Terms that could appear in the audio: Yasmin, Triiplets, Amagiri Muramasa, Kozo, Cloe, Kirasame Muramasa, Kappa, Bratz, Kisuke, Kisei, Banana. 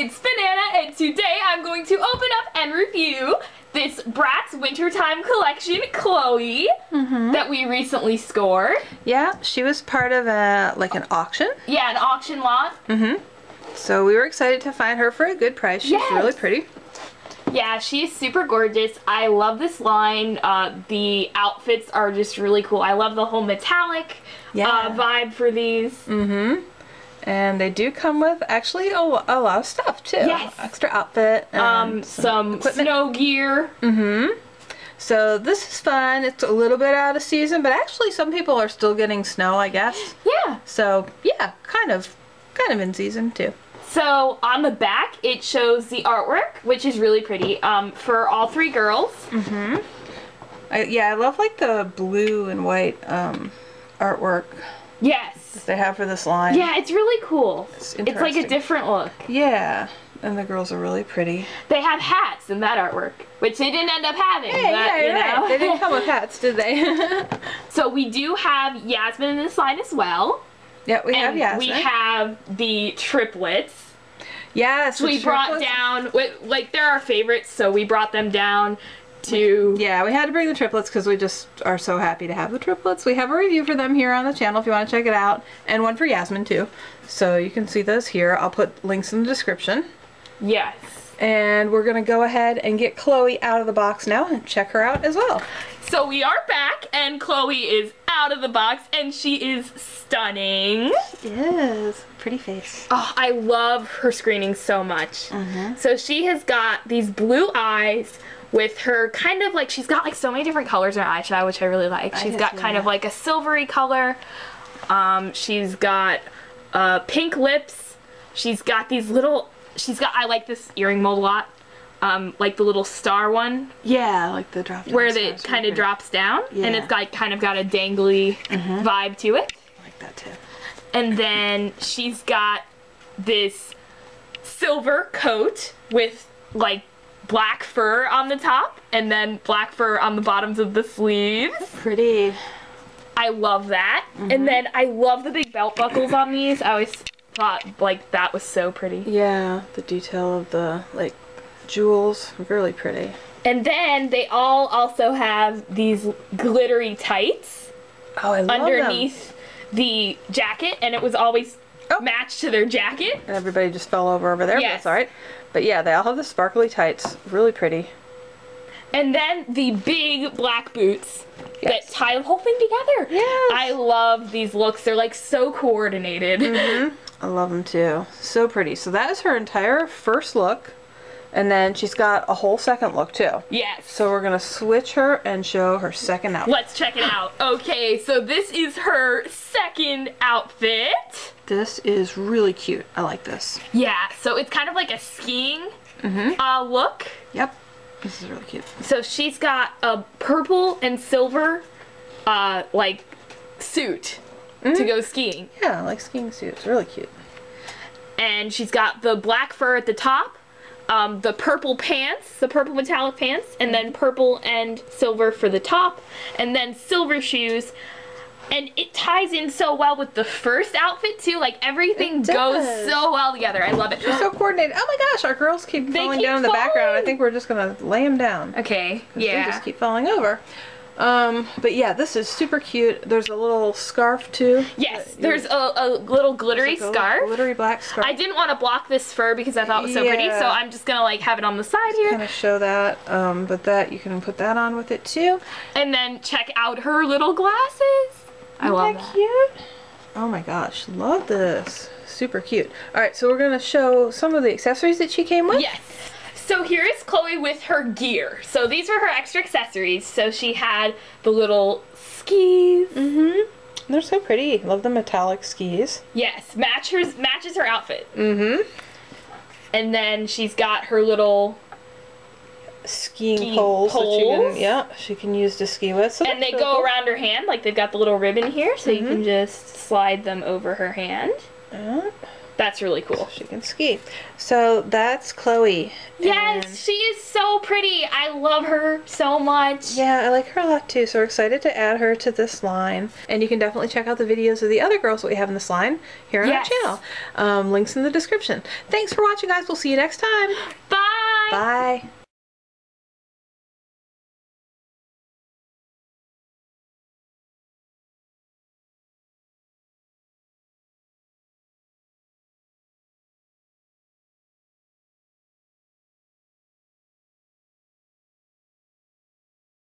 it's Banana, and today I'm going to open up and review this Bratz Wintertime Collection, Chloe, that we recently scored. Yeah, she was part of a, like an auction. Yeah, an auction lot. So we were excited to find her for a good price. She's really pretty. Yeah, she's super gorgeous. I love this line. The outfits are just really cool. I love the whole metallic vibe for these. And they do come with actually a lot of stuff too. Extra outfit. And some snow gear. So this is fun. It's a little bit out of season, but actually some people are still getting snow, I guess. So yeah, kind of in season too. So on the back it shows the artwork, which is really pretty, for all three girls. I love like the blue and white artwork that they have for this line. It's really cool. It's like a different look. And the girls are really pretty. They have hats in that artwork, which they didn't end up having. Right. They didn't come with hats, did they? So we do have Yasmin in this line as well. We have the triplets. So we brought down, like, they're our favorites, so we brought them down to... we had to bring the triplets because we just are so happy to have the triplets. We have a review for them here on the channel if you want to check it out, and one for Yasmin too. So you can see those here. I'll put links in the description. And we're going to go ahead and get Chloe out of the box now and check her out as well. So we are back, and Chloe is out of the box, and she is stunning. She is. Pretty face. Oh, I love her screening so much. So she has got these blue eyes with her kind of like, she's got like so many different colors in her eyeshadow, which I really like. She's got kind of like a silvery color. She's got pink lips. She's got these little... I like this earring mold a lot, like the little star one. Like the drop down. Where it kind of drops down, and it's like kind of got a dangly vibe to it. I like that too. And then she's got this silver coat with like black fur on the top, and then black fur on the bottoms of the sleeves. Pretty. I love that. And then I love the big belt buckles on these. I always thought like that was so pretty. The detail of the like jewels, really pretty. And then they all also have these glittery tights I love underneath them. The jacket, and it was always matched to their jacket. And everybody just fell over there, but that's alright. But yeah, they all have the sparkly tights, really pretty. And then the big black boots that tie the whole thing together. I love these looks. They're like so coordinated. I love them too. So pretty. So that is her entire first look. And then she's got a whole second look too. So we're going to switch her and show her second outfit. Let's check it out. Okay, so this is her second outfit. This is really cute. I like this. So it's kind of like a skiing look. This is really cute. So she's got a purple and silver, like, suit to go skiing. Like skiing suits. Really cute. And she's got the black fur at the top, the purple pants, the purple metallic pants, and then purple and silver for the top, and then silver shoes. And it ties in so well with the first outfit, too. Like, everything goes so well together. I love it. She's so coordinated. Oh, my gosh. Our girls keep falling down in the background. I think we're just going to lay them down. They just keep falling over. But, yeah, this is super cute. There's a little scarf, too. There's a little glittery scarf. Glittery black scarf. I didn't want to block this fur because I thought it was so pretty, so I'm just going to, like, have it on the side here. Kind of show that. But that, you can put that on with it, too. And then check out her little glasses. I love that. Cute? Oh my gosh, love this. Super cute. Alright, so we're going to show some of the accessories that she came with. So here is Chloe with her gear. So these were her extra accessories. So she had the little skis. They're so pretty. Love the metallic skis. Matches her outfit. And then she's got her little... skiing poles that you can, she can use to ski with. So and they go around her hand, like they've got the little ribbon here, so you can just slide them over her hand. That's really cool. She can ski. So that's Chloe. Yes, and she is so pretty. I love her so much. Yeah, I like her a lot too. So we're excited to add her to this line. And you can definitely check out the videos of the other girls that we have in this line here on our channel. Links in the description. Thanks for watching, guys. We'll see you next time. Bye. Bye.